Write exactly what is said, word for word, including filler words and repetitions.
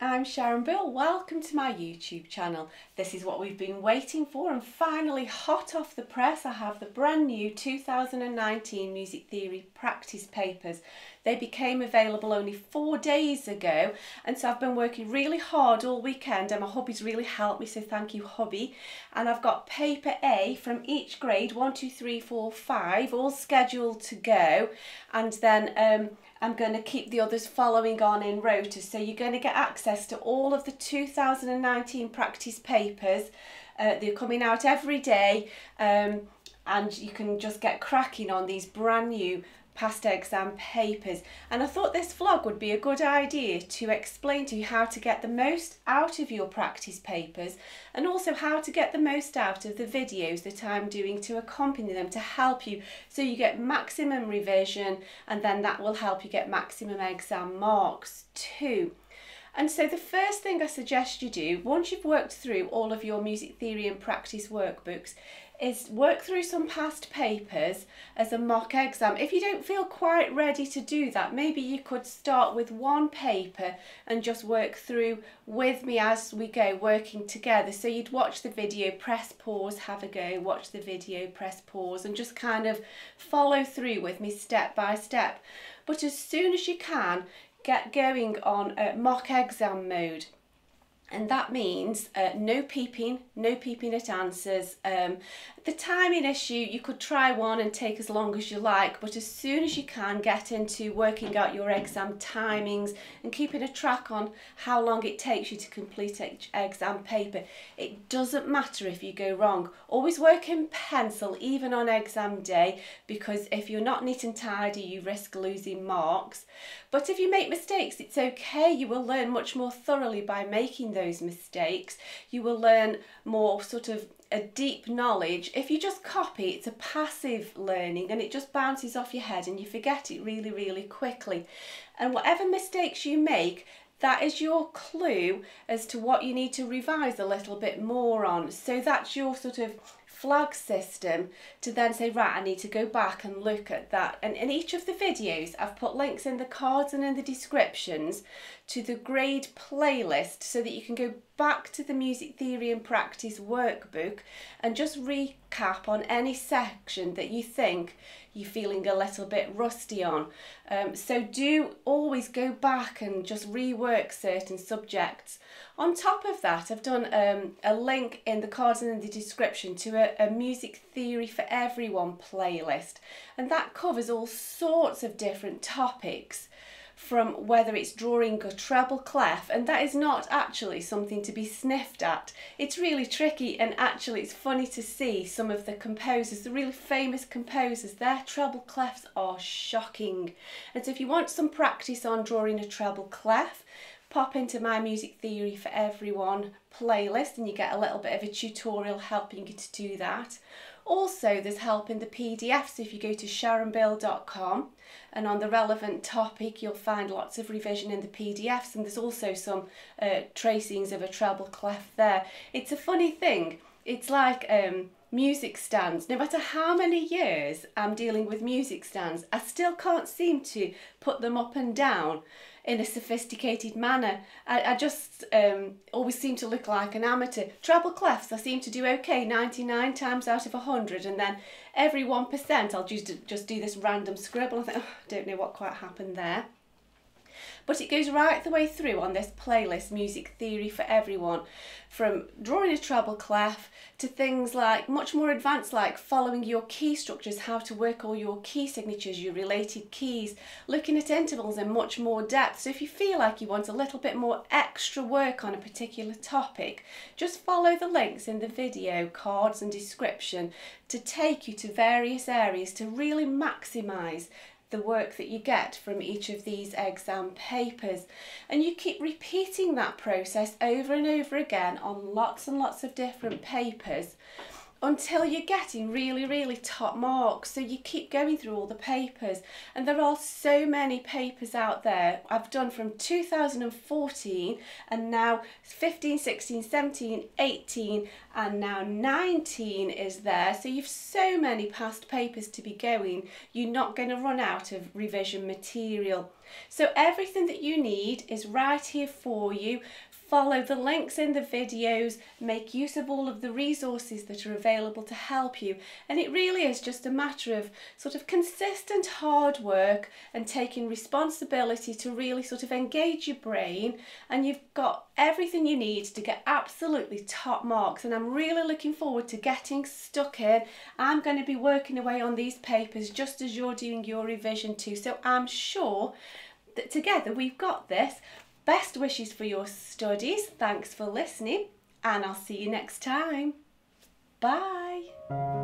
I'm Sharon Bull, welcome to my YouTube channel. This is what we've been waiting for, and finally, hot off the press, I have the brand new two thousand nineteen Music Theory practice papers. They became available only four days ago, and so I've been working really hard all weekend and my hubby's really helped me, so thank you hubby. And I've got paper A from each grade, one, two, three, four, five, all scheduled to go, and then um, I'm going to keep the others following on in rota, so you're going to get access to all of the two thousand nineteen practice papers. Uh, they're coming out every day, um, and you can just get cracking on these brand new past exam papers. And I thought this vlog would be a good idea to explain to you how to get the most out of your practice papers, and also how to get the most out of the videos that I'm doing to accompany them, to help you so you get maximum revision, and then that will help you get maximum exam marks too. And so the first thing I suggest you do, once you've worked through all of your music theory and practice workbooks, is work through some past papers as a mock exam. If you don't feel quite ready to do that, maybe you could start with one paper and just work through with me as we go, working together. So you'd watch the video, press pause, have a go, watch the video, press pause, and just kind of follow through with me step by step. But as soon as you can, get going on uh, mock exam mode, and that means uh, no peeping, no peeping at answers. Um, the timing issue, you could try one and take as long as you like, but as soon as you can, get into working out your exam timings and keeping a track on how long it takes you to complete each exam paper. It doesn't matter if you go wrong. Always work in pencil, even on exam day, because if you're not neat and tidy, you risk losing marks. But if you make mistakes, it's okay. You will learn much more thoroughly by making them. Those mistakes, you will learn more sort of a deep knowledge. If you just copy, it's a passive learning and it just bounces off your head and you forget it really really quickly. And whatever mistakes you make, that is your clue as to what you need to revise a little bit more on. So that's your sort of flag system to then say, right, I need to go back and look at that. And in each of the videos, I've put links in the cards and in the descriptions to the grade playlist, so that you can go back to the music theory and practice workbook and just recap on any section that you think you're feeling a little bit rusty on. Um, so do always go back and just rework certain subjects. On top of that, I've done um, a link in the cards and in the description to a a Music Theory for Everyone playlist, and that covers all sorts of different topics, from whether it's drawing a treble clef, and that is not actually something to be sniffed at. It's really tricky, and actually it's funny to see some of the composers, the really famous composers, their treble clefs are shocking. And so if you want some practice on drawing a treble clef, pop into my Music Theory for Everyone playlist and you get a little bit of a tutorial helping you to do that. Also, there's help in the P D F, so if you go to sharon bill dot com and on the relevant topic, you'll find lots of revision in the P D Fs, and there's also some uh, tracings of a treble clef there. It's a funny thing, it's like um, music stands. No matter how many years I'm dealing with music stands, I still can't seem to put them up and down in a sophisticated manner. I, I just um, always seem to look like an amateur. Treble clefs I seem to do okay ninety-nine times out of a hundred, and then every one percent I'll just, just do this random scribble. I think, oh, I don't know what quite happened there. But it goes right the way through on this playlist, Music Theory for Everyone, from drawing a treble clef to things like much more advanced, like following your key structures, how to work all your key signatures, your related keys, looking at intervals in much more depth. So if you feel like you want a little bit more extra work on a particular topic, just follow the links in the video, cards and description to take you to various areas to really maximise the work that you get from each of these exam papers. And you keep repeating that process over and over again on lots and lots of different papers until you're getting really, really top marks. So you keep going through all the papers, and there are so many papers out there. I've done from two thousand fourteen and now fifteen, sixteen, seventeen, eighteen and now nineteen is there. So you've so many past papers to be going. You're not going to run out of revision material. So everything that you need is right here for you. Follow the links in the videos, make use of all of the resources that are available to help you, and it really is just a matter of sort of consistent hard work and taking responsibility to really sort of engage your brain, and you've got everything you need to get absolutely top marks. And I'm really looking forward to getting stuck in. I'm going to be working away on these papers just as you're doing your revision too, so I'm sure that together we've got this. Best wishes for your studies, thanks for listening, and I'll see you next time. Bye!